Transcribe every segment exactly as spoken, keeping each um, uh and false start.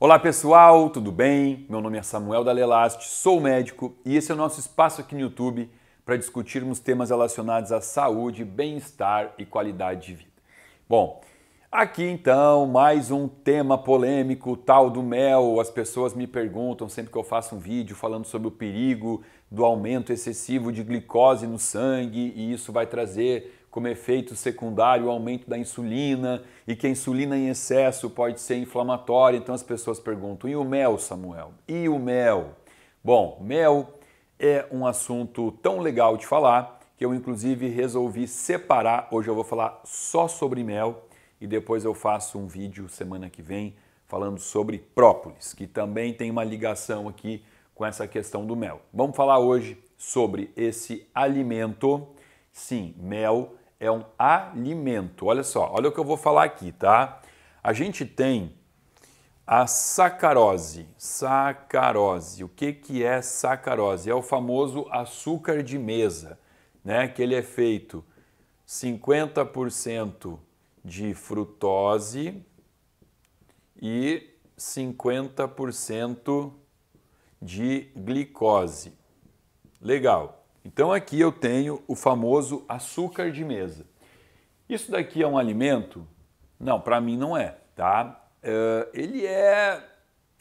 Olá pessoal, tudo bem? Meu nome é Samuel Dalle Laste, sou médico e esse é o nosso espaço aqui no YouTube para discutirmos temas relacionados à saúde, bem-estar e qualidade de vida. Bom, aqui então mais um tema polêmico, o tal do mel. As pessoas me perguntam sempre que eu faço um vídeo falando sobre o perigo do aumento excessivo de glicose no sangue e isso vai trazer como efeito secundário o aumento da insulina e que a insulina em excesso pode ser inflamatória. Então as pessoas perguntam, e o mel, Samuel? E o mel? Bom, mel é um assunto tão legal de falar que eu inclusive resolvi separar. Hoje eu vou falar só sobre mel e depois eu faço um vídeo semana que vem falando sobre própolis, que também tem uma ligação aqui com essa questão do mel. Vamos falar hoje sobre esse alimento. Sim, mel é um alimento. Olha só, olha o que eu vou falar aqui, tá? A gente tem a sacarose. Sacarose. O que que é sacarose? É o famoso açúcar de mesa, né? Que ele é feito cinquenta por cento de frutose e cinquenta por cento de glicose. Legal. Então aqui eu tenho o famoso açúcar de mesa. Isso daqui é um alimento? Não, para mim não é, tá? Uh, ele é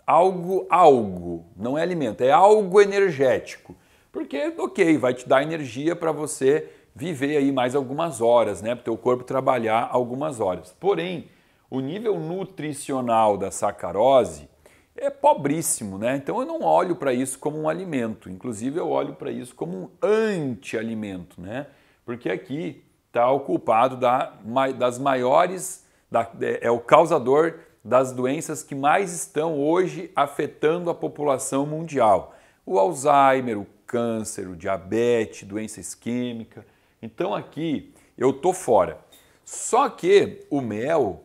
algo, algo, não é alimento, é algo energético. Porque, ok, vai te dar energia para você viver aí mais algumas horas, né? Para o teu corpo trabalhar algumas horas. Porém, o nível nutricional da sacarose é pobríssimo, né? Então eu não olho para isso como um alimento, inclusive eu olho para isso como um anti-alimento, né? Porque aqui está o culpado da, das maiores, da, é o causador das doenças que mais estão hoje afetando a população mundial. O Alzheimer, o câncer, o diabetes, doença isquêmica. Então aqui eu tô fora. Só que o mel,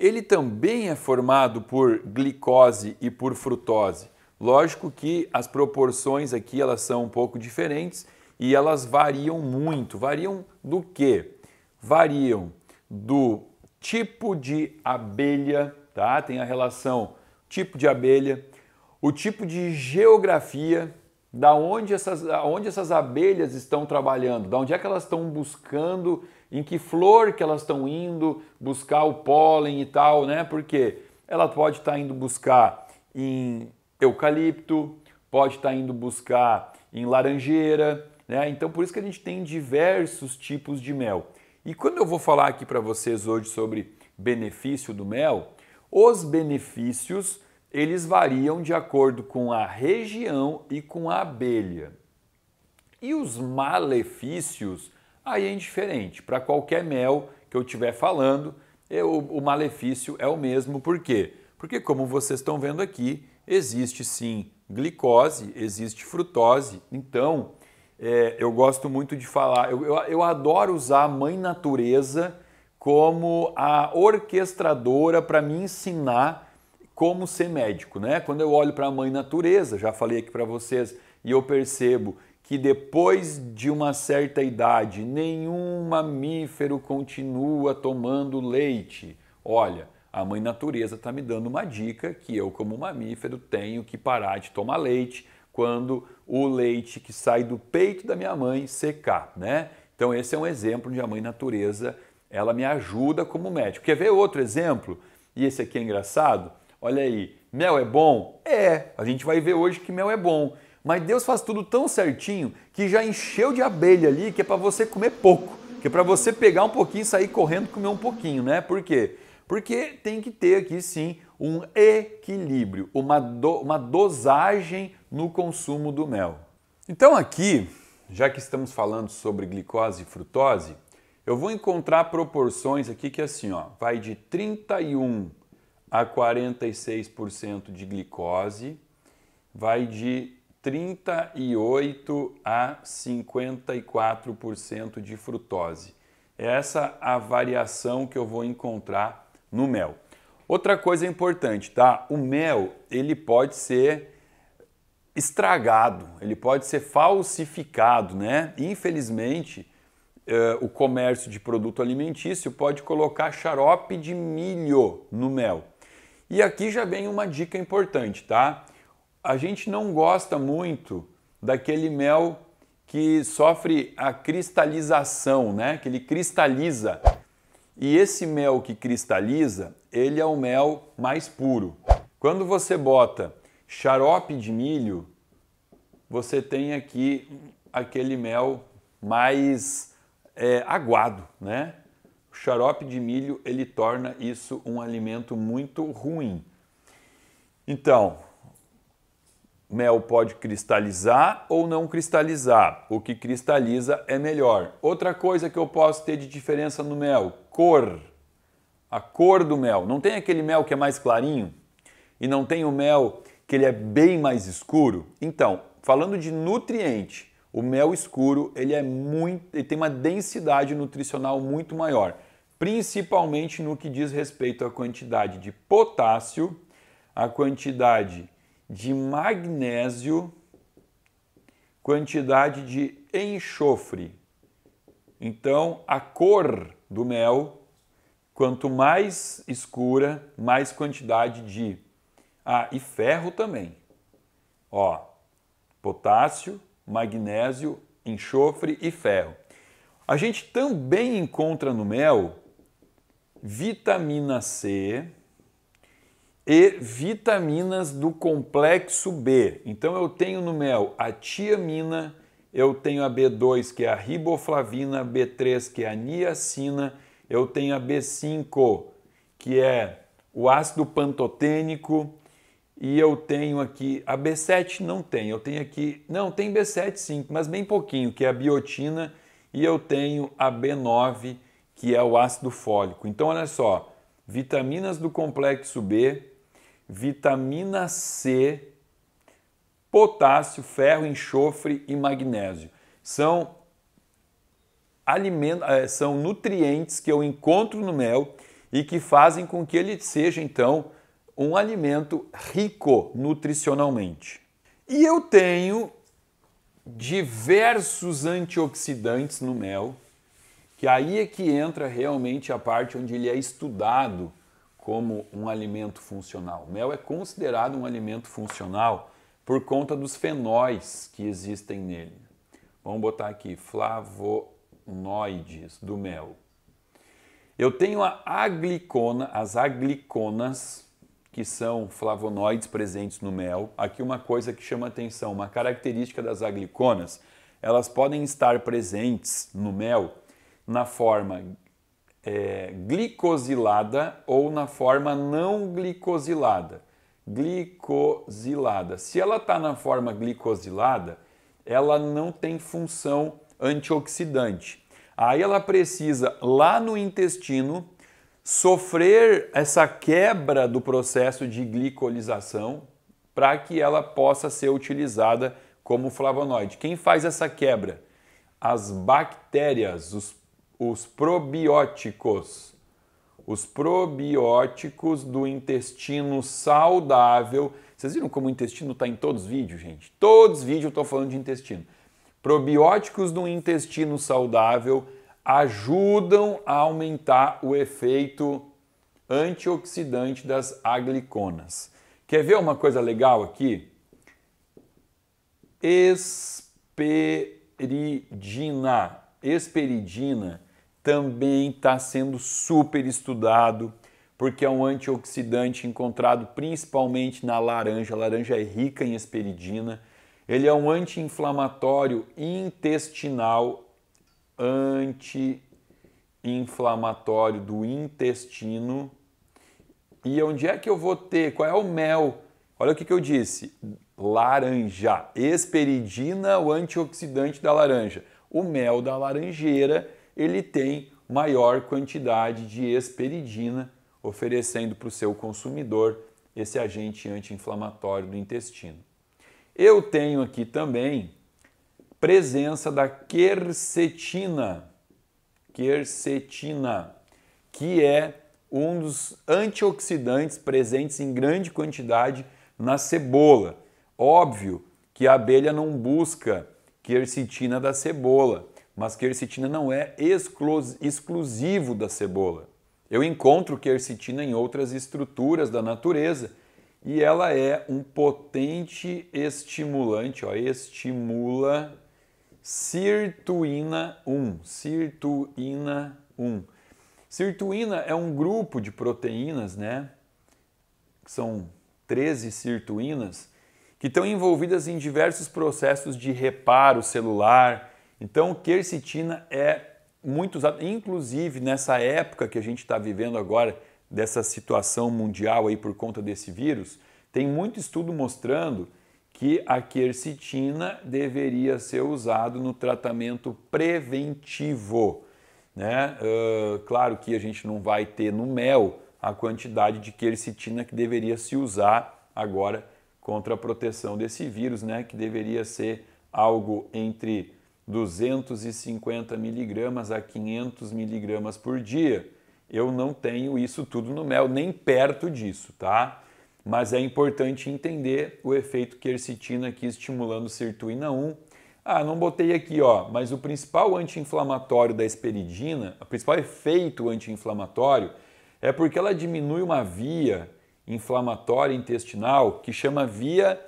ele também é formado por glicose e por frutose. Lógico que as proporções aqui elas são um pouco diferentes e elas variam muito. Variam do quê? Variam do tipo de abelha, tá? Tem a relação tipo de abelha, o tipo de geografia, da onde essas, onde essas abelhas estão trabalhando, da onde é que elas estão buscando, em que flor que elas estão indo buscar o pólen e tal, né? Porque ela pode estar indo buscar em eucalipto, pode estar indo buscar em laranjeira, né? Então por isso que a gente tem diversos tipos de mel. E quando eu vou falar aqui para vocês hoje sobre benefício do mel, os benefícios eles variam de acordo com a região e com a abelha. E os malefícios aí é indiferente. Para qualquer mel que eu estiver falando, eu, o malefício é o mesmo. Por quê? Porque, como vocês estão vendo aqui, existe sim glicose, existe frutose. Então, é, eu gosto muito de falar, eu, eu, eu adoro usar a Mãe Natureza como a orquestradora para me ensinar como ser médico, né? Quando eu olho para a Mãe Natureza, já falei aqui para vocês, e eu percebo que depois de uma certa idade, nenhum mamífero continua tomando leite. Olha, a Mãe Natureza está me dando uma dica que eu, como mamífero, tenho que parar de tomar leite quando o leite que sai do peito da minha mãe secar, né? Então esse é um exemplo onde a Mãe Natureza, ela me ajuda como médico. Quer ver outro exemplo? E esse aqui é engraçado? Olha aí, mel é bom? É, a gente vai ver hoje que mel é bom. Mas Deus faz tudo tão certinho que já encheu de abelha ali, que é para você comer pouco, que é para você pegar um pouquinho e sair correndo e comer um pouquinho, né? Por quê? Porque tem que ter aqui sim um equilíbrio, uma, do, uma dosagem no consumo do mel. Então aqui, já que estamos falando sobre glicose e frutose, eu vou encontrar proporções aqui que assim, ó, vai de trinta e um a quarenta e seis por cento de glicose, vai de trinta e oito a cinquenta e quatro por cento de frutose. Essa é a variação que eu vou encontrar no mel. Outra coisa importante, tá? O mel, ele pode ser estragado, ele pode ser falsificado, né? Infelizmente, uh, o comércio de produto alimentício pode colocar xarope de milho no mel. E aqui já vem uma dica importante, tá? A gente não gosta muito daquele mel que sofre a cristalização, né? Que ele cristaliza. E esse mel que cristaliza, ele é o mel mais puro. Quando você bota xarope de milho, você tem aqui aquele mel mais é, aguado, né? O xarope de milho, ele torna isso um alimento muito ruim. Então, mel pode cristalizar ou não cristalizar. O que cristaliza é melhor. Outra coisa que eu posso ter de diferença no mel, cor. A cor do mel. Não tem aquele mel que é mais clarinho? E não tem o mel que ele é bem mais escuro? Então, falando de nutriente, o mel escuro ele é muito, ele tem uma densidade nutricional muito maior, principalmente no que diz respeito à quantidade de potássio, à quantidade de magnésio, quantidade de enxofre. Então, a cor do mel, quanto mais escura, mais quantidade de... Ah, e ferro também. Ó, potássio, magnésio, enxofre e ferro. A gente também encontra no mel vitamina C... e vitaminas do complexo B. Então eu tenho no mel a tiamina, eu tenho a B dois, que é a riboflavina, B três, que é a niacina, eu tenho a B cinco, que é o ácido pantotênico, e eu tenho aqui, a B sete não tem, eu tenho aqui, não, tem B sete sim, mas bem pouquinho, que é a biotina, e eu tenho a B nove, que é o ácido fólico. Então olha só, vitaminas do complexo B, vitamina C, potássio, ferro, enxofre e magnésio. São alimentos, são nutrientes que eu encontro no mel e que fazem com que ele seja, então, um alimento rico nutricionalmente. E eu tenho diversos antioxidantes no mel, que aí é que entra realmente a parte onde ele é estudado como um alimento funcional. O mel é considerado um alimento funcional por conta dos fenóis que existem nele. Vamos botar aqui, flavonoides do mel. Eu tenho a aglicona, as agliconas, que são flavonoides presentes no mel. Aqui uma coisa que chama atenção, uma característica das agliconas, elas podem estar presentes no mel na forma É, glicosilada ou na forma não glicosilada. Glicosilada. Se ela está na forma glicosilada, ela não tem função antioxidante. Aí ela precisa, lá no intestino, sofrer essa quebra do processo de glicolização para que ela possa ser utilizada como flavonoide. Quem faz essa quebra? As bactérias, os Os probióticos, os probióticos do intestino saudável. Vocês viram como o intestino está em todos os vídeos, gente? Todos os vídeos eu estou falando de intestino. Probióticos do intestino saudável ajudam a aumentar o efeito antioxidante das agliconas. Quer ver uma coisa legal aqui? Esperidina. Esperidina também está sendo super estudado porque é um antioxidante encontrado principalmente na laranja. A laranja é rica em esperidina. Ele é um anti-inflamatório intestinal, anti-inflamatório do intestino. E onde é que eu vou ter? Qual é o mel? Olha o que, que eu disse. Laranja. Esperidina, o antioxidante da laranja. O mel da laranjeira, ele tem maior quantidade de esperidina, oferecendo para o seu consumidor esse agente anti-inflamatório do intestino. Eu tenho aqui também presença da quercetina, quercetina, que é um dos antioxidantes presentes em grande quantidade na cebola. Óbvio que a abelha não busca quercetina da cebola, mas quercetina não é exclusivo da cebola. Eu encontro quercetina em outras estruturas da natureza e ela é um potente estimulante, ó, estimula sirtuína um, sirtuína um. Sirtuína é um grupo de proteínas, né? São treze sirtuínas que estão envolvidas em diversos processos de reparo celular. Então, quercetina é muito usada, inclusive nessa época que a gente está vivendo agora, dessa situação mundial aí por conta desse vírus, tem muito estudo mostrando que a quercetina deveria ser usada no tratamento preventivo. Né? Uh, claro que a gente não vai ter no mel a quantidade de quercetina que deveria se usar agora contra a proteção desse vírus, né? Que deveria ser algo entre duzentos e cinquenta miligramas a quinhentos miligramas por dia. Eu não tenho isso tudo no mel, nem perto disso, tá? Mas é importante entender o efeito quercetina aqui estimulando sirtuína um. Ah, não botei aqui, ó, mas o principal anti-inflamatório da hesperidina, o principal efeito anti-inflamatório é porque ela diminui uma via inflamatória intestinal que chama via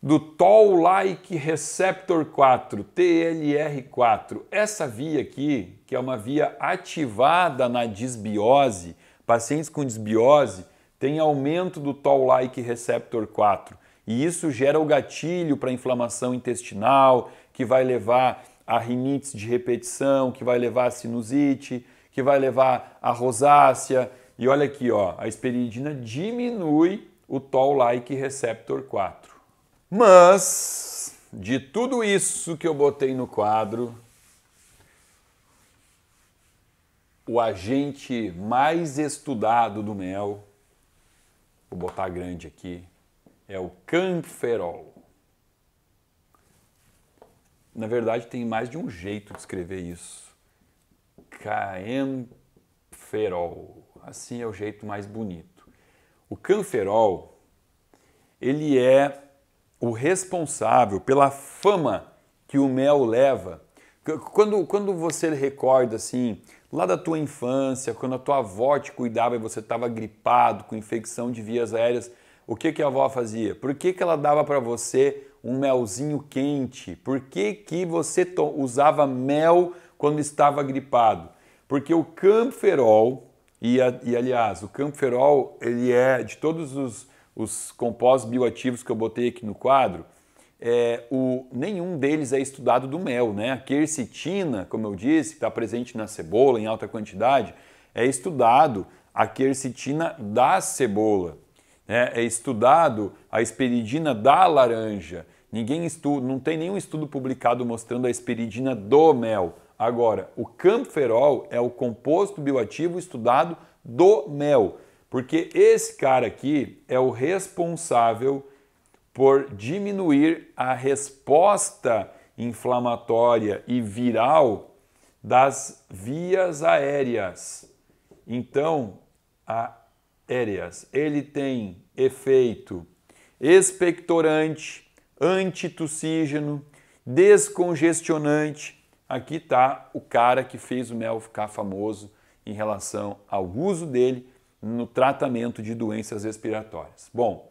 do toll-like receptor quatro, T L R quatro. Essa via aqui, que é uma via ativada na disbiose, pacientes com disbiose têm aumento do toll-like receptor quatro. E isso gera o gatilho para a inflamação intestinal, que vai levar a rinites de repetição, que vai levar a sinusite, que vai levar a rosácea. E olha aqui, ó, a hesperidina diminui o toll-like receptor quatro. Mas, de tudo isso que eu botei no quadro, o agente mais estudado do mel, vou botar grande aqui, é o camferol. Na verdade, tem mais de um jeito de escrever isso. Camferol. Assim é o jeito mais bonito. O camferol, ele é o responsável pela fama que o mel leva. Quando, quando você recorda, assim, lá da tua infância, quando a tua avó te cuidava e você estava gripado, com infecção de vias aéreas, o que, que a avó fazia? Por que, que ela dava para você um melzinho quente? Por que, que você usava mel quando estava gripado? Porque o camferol, e, a, e aliás, o camferol, ele é de todos os... os compostos bioativos que eu botei aqui no quadro, é, o, nenhum deles é estudado do mel, né? A quercetina, como eu disse, que está presente na cebola em alta quantidade, é estudado a quercetina da cebola, né? É estudado a hesperidina da laranja. Ninguém estuda, não tem nenhum estudo publicado mostrando a hesperidina do mel. Agora, o camferol é o composto bioativo estudado do mel. Porque esse cara aqui é o responsável por diminuir a resposta inflamatória e viral das vias aéreas. Então, aéreas, ele tem efeito expectorante, antitussígeno, descongestionante. Aqui está o cara que fez o mel ficar famoso em relação ao uso dele no tratamento de doenças respiratórias. Bom,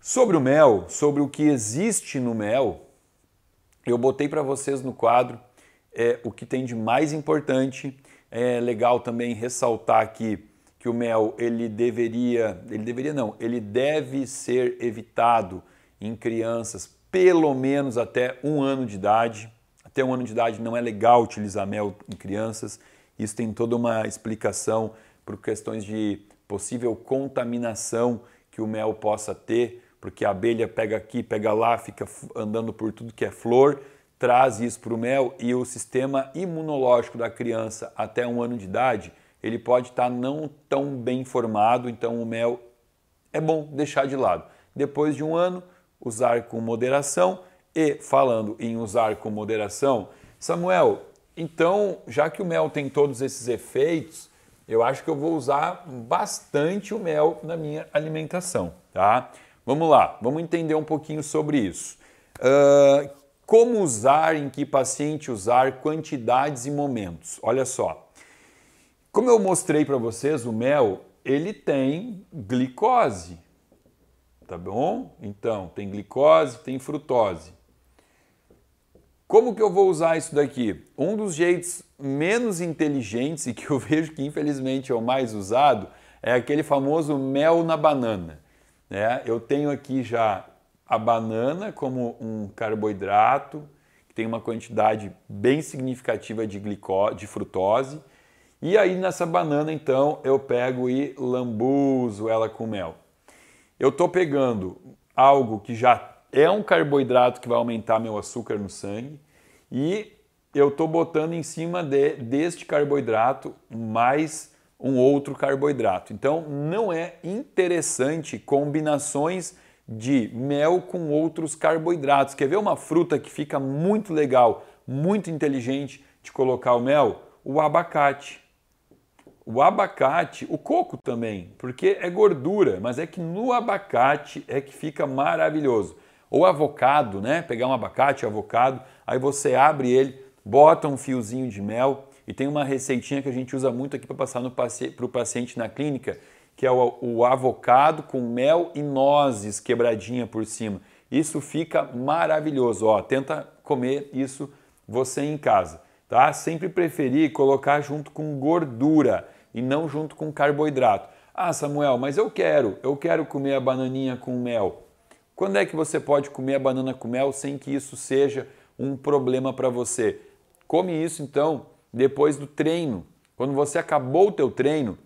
sobre o mel, sobre o que existe no mel, eu botei para vocês no quadro é, o que tem de mais importante. É legal também ressaltar aqui que o mel, ele deveria, ele deveria não, ele deve ser evitado em crianças pelo menos até um ano de idade. Até um ano de idade não é legal utilizar mel em crianças. Isso tem toda uma explicação por questões de possível contaminação que o mel possa ter, porque a abelha pega aqui, pega lá, fica andando por tudo que é flor, traz isso para o mel e o sistema imunológico da criança até um ano de idade, ele pode estar não tão bem formado, então o mel é bom deixar de lado. Depois de um ano, usar com moderação. E falando em usar com moderação, Samuel, então já que o mel tem todos esses efeitos, eu acho que eu vou usar bastante o mel na minha alimentação, tá? Vamos lá, vamos entender um pouquinho sobre isso. Uh, como usar, em que paciente usar, quantidades e momentos. Olha só, Como eu mostrei para vocês, o mel, ele tem glicose, tá bom? Então, tem glicose, tem frutose. Como que eu vou usar isso daqui? Um dos jeitos menos inteligentes e que eu vejo que infelizmente é o mais usado é aquele famoso mel na banana. Né? Eu tenho aqui já a banana como um carboidrato que tem uma quantidade bem significativa de glicose, de frutose. E aí nessa banana então eu pego e lambuzo ela com mel. Eu estou pegando algo que já é um carboidrato que vai aumentar meu açúcar no sangue e eu estou botando em cima de, deste carboidrato mais um outro carboidrato. Então não é interessante combinações de mel com outros carboidratos. Quer ver uma fruta que fica muito legal, muito inteligente de colocar o mel? O abacate. O abacate, o coco também, porque é gordura, mas é que no abacate é que fica maravilhoso. Ou avocado, né? Pegar um abacate, avocado, aí você abre ele, bota um fiozinho de mel e tem uma receitinha que a gente usa muito aqui para passar para o paciente na clínica, que é o, o avocado com mel e nozes quebradinha por cima. Isso fica maravilhoso, ó, tenta comer isso você em casa, tá? Sempre preferir colocar junto com gordura e não junto com carboidrato. Ah, Samuel, mas eu quero, eu quero comer a bananinha com mel. Quando é que você pode comer a banana com mel sem que isso seja um problema para você? Come isso, então, depois do treino. Quando você acabou o teu treino,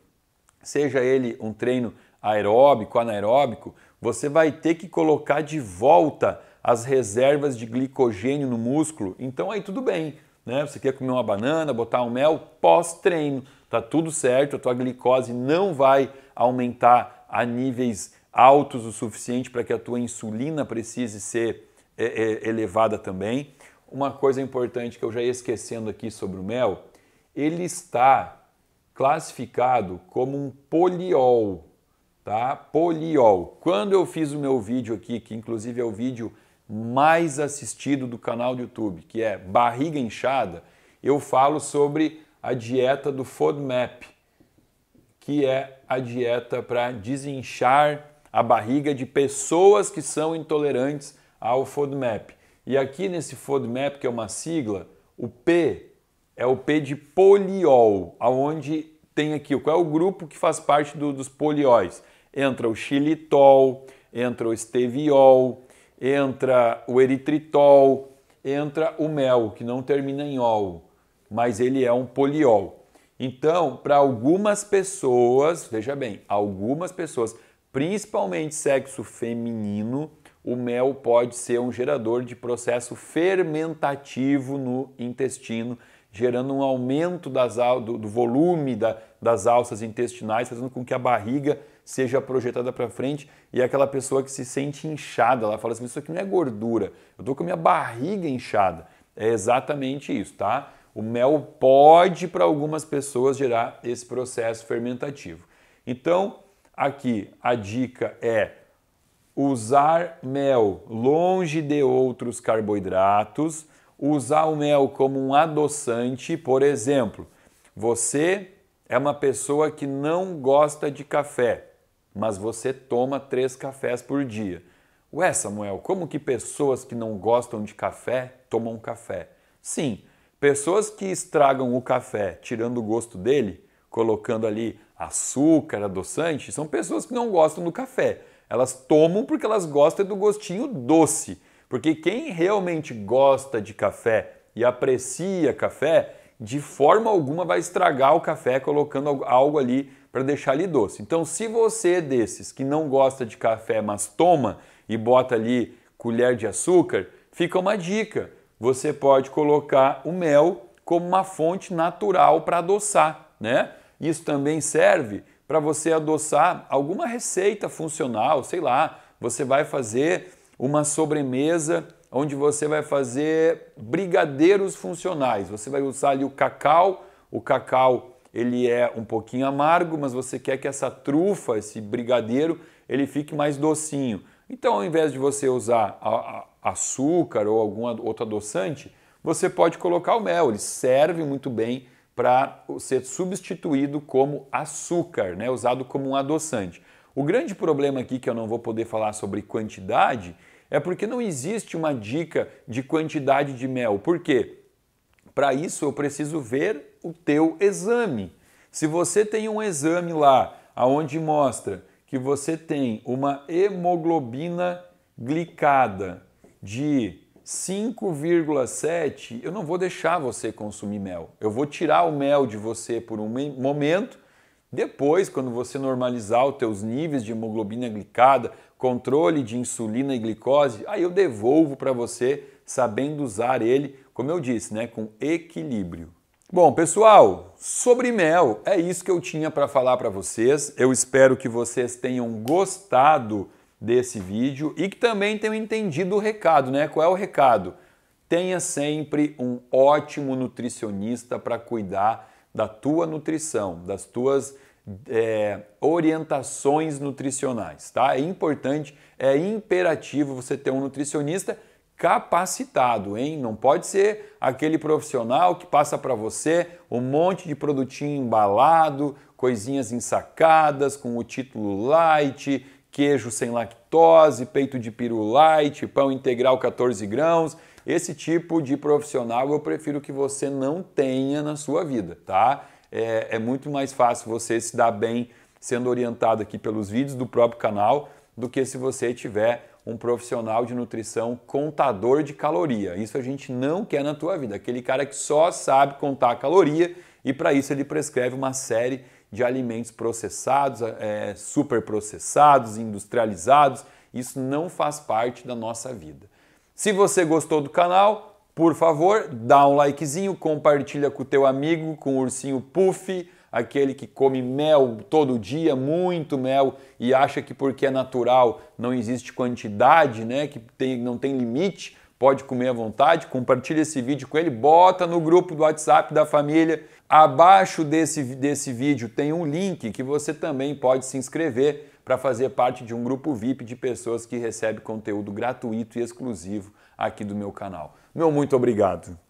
seja ele um treino aeróbico, anaeróbico, você vai ter que colocar de volta as reservas de glicogênio no músculo. Então aí tudo bem, né? Você quer comer uma banana, botar um mel pós-treino. Tá tudo certo, a tua glicose não vai aumentar a níveis altos o suficiente para que a tua insulina precise ser é, é, elevada também. Uma coisa importante que eu já ia esquecendo aqui sobre o mel, ele está classificado como um poliol, tá? Poliol. Quando eu fiz o meu vídeo aqui, que inclusive é o vídeo mais assistido do canal do YouTube, que é Barriga Inchada, eu falo sobre a dieta do FODMAP, que é a dieta para desinchar a barriga de pessoas que são intolerantes ao FODMAP. E aqui nesse FODMAP, que é uma sigla, o P é o P de poliol, aonde tem aqui, qual é o grupo que faz parte do, dos polióis? Entra o xilitol, entra o esteviol, entra o eritritol, entra o mel, que não termina em ol, mas ele é um poliol. Então, para algumas pessoas, veja bem, algumas pessoas, principalmente sexo feminino, o mel pode ser um gerador de processo fermentativo no intestino, gerando um aumento das, do, do volume da, das alças intestinais, fazendo com que a barriga seja projetada para frente e é aquela pessoa que se sente inchada, ela fala assim, isso aqui não é gordura, eu estou com a minha barriga inchada. É exatamente isso, tá? O mel pode, para algumas pessoas, gerar esse processo fermentativo. Então, aqui a dica é usar mel longe de outros carboidratos, usar o mel como um adoçante, por exemplo, você é uma pessoa que não gosta de café, mas você toma três cafés por dia. Ué, Samuel, como que pessoas que não gostam de café tomam café? Sim, pessoas que estragam o café tirando o gosto dele, colocando ali açúcar, adoçante, são pessoas que não gostam do café. Elas tomam porque elas gostam do gostinho doce. Porque quem realmente gosta de café e aprecia café, de forma alguma vai estragar o café colocando algo ali para deixar ele doce. Então, se você é desses que não gosta de café, mas toma e bota ali colher de açúcar, fica uma dica. Você pode colocar o mel como uma fonte natural para adoçar, né? Isso também serve para você adoçar alguma receita funcional, sei lá, você vai fazer uma sobremesa onde você vai fazer brigadeiros funcionais, você vai usar ali o cacau, o cacau ele é um pouquinho amargo, mas você quer que essa trufa, esse brigadeiro, ele fique mais docinho. Então ao invés de você usar açúcar ou algum outro adoçante, você pode colocar o mel, ele serve muito bem para ser substituído como açúcar, né, usado como um adoçante. O grande problema aqui, que eu não vou poder falar sobre quantidade, é porque não existe uma dica de quantidade de mel. Por quê? Para isso eu preciso ver o teu exame. Se você tem um exame lá aonde mostra que você tem uma hemoglobina glicada de cinco vírgula sete, eu não vou deixar você consumir mel. Eu vou tirar o mel de você por um momento. Depois, quando você normalizar os teus níveis de hemoglobina glicada, controle de insulina e glicose, aí eu devolvo para você, sabendo usar ele, como eu disse, né, com equilíbrio. Bom, pessoal, sobre mel, é isso que eu tinha para falar para vocês. Eu espero que vocês tenham gostado desse vídeo e que também tenham entendido o recado, né? Qual é o recado? Tenha sempre um ótimo nutricionista para cuidar da tua nutrição, das tuas é, orientações nutricionais, tá? É importante, é imperativo você ter um nutricionista capacitado, hein? Não pode ser aquele profissional que passa para você um monte de produtinho embalado, coisinhas ensacadas com o título light, queijo sem lactose, peito de peru light, pão integral quatorze grãos. Esse tipo de profissional eu prefiro que você não tenha na sua vida, tá? É, é muito mais fácil você se dar bem sendo orientado aqui pelos vídeos do próprio canal do que se você tiver um profissional de nutrição contador de caloria. Isso a gente não quer na tua vida. Aquele cara que só sabe contar a caloria e para isso ele prescreve uma série de alimentos processados, é, super processados, industrializados. Isso não faz parte da nossa vida. Se você gostou do canal, por favor, dá um likezinho, compartilha com o teu amigo, com o ursinho Puff, aquele que come mel todo dia, muito mel, e acha que porque é natural não existe quantidade, né, que tem, não tem limite, pode comer à vontade. Compartilha esse vídeo com ele, bota no grupo do WhatsApp da família. Abaixo desse, desse vídeo tem um link que você também pode se inscrever para fazer parte de um grupo V I P de pessoas que recebem conteúdo gratuito e exclusivo aqui do meu canal. Meu muito obrigado!